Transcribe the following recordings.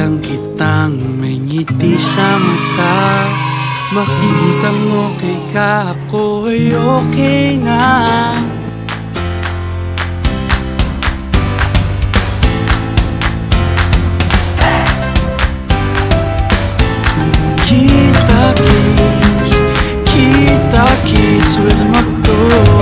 Walang kitang may ngiti sa mata. Makikitang okay ka, ako ay okay na. Kita kids with McDo.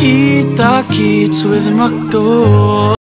Kita kids with McDo.